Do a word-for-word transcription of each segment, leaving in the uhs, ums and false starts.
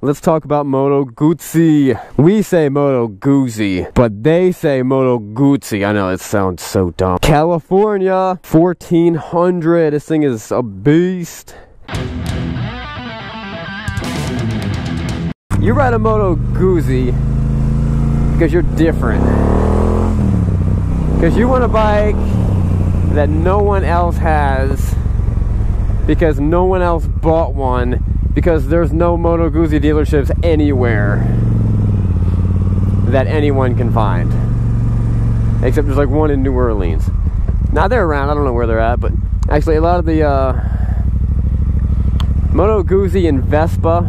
Let's talk about Moto Guzzi. We say Moto Guzzi, but they say Moto Guzzi. I know, it sounds so dumb. California, fourteen hundred. This thing is a beast. You ride a Moto Guzzi because you're different. Because you want a bike that no one else has, because no one else bought one, because there's no Moto Guzzi dealerships anywhere that anyone can find. Except there's like one in New Orleans. Now they're around, I don't know where they're at, but actually a lot of the uh, Moto Guzzi and Vespa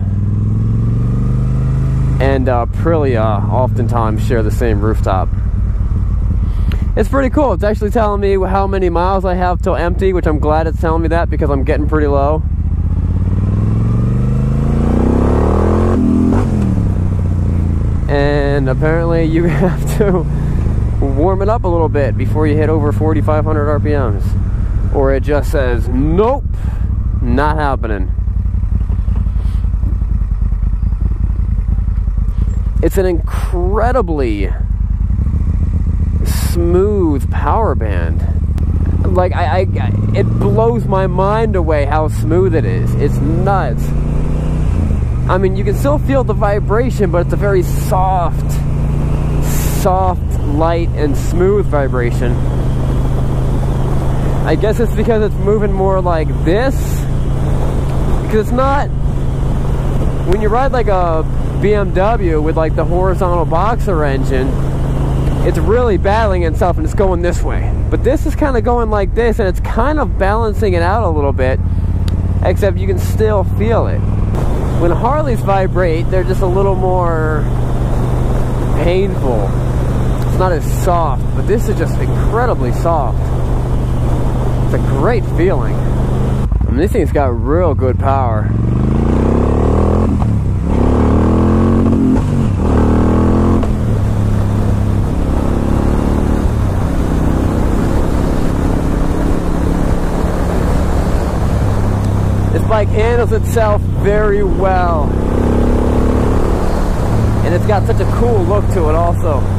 and uh, Aprilia oftentimes share the same rooftop. It's pretty cool. It's actually telling me how many miles I have till empty, which I'm glad it's telling me that because I'm getting pretty low. And apparently you have to warm it up a little bit before you hit over forty-five hundred R P Ms, or it just says nope, not happening. It's an incredibly smooth power band. Like I, I, it blows my mind away how smooth it is. It's nuts. I mean, you can still feel the vibration, but it's a very soft, soft, light, and smooth vibration. I guess it's because it's moving more like this. Because it's not, when you ride like a B M W with like the horizontal boxer engine, it's really battling itself and it's going this way. But this is kind of going like this, and it's kind of balancing it out a little bit, except you can still feel it. When Harleys vibrate, they're just a little more painful. It's not as soft, but this is just incredibly soft. It's a great feeling. I mean, this thing's got real good power. This bike handles itself very well, and it's got such a cool look to it also.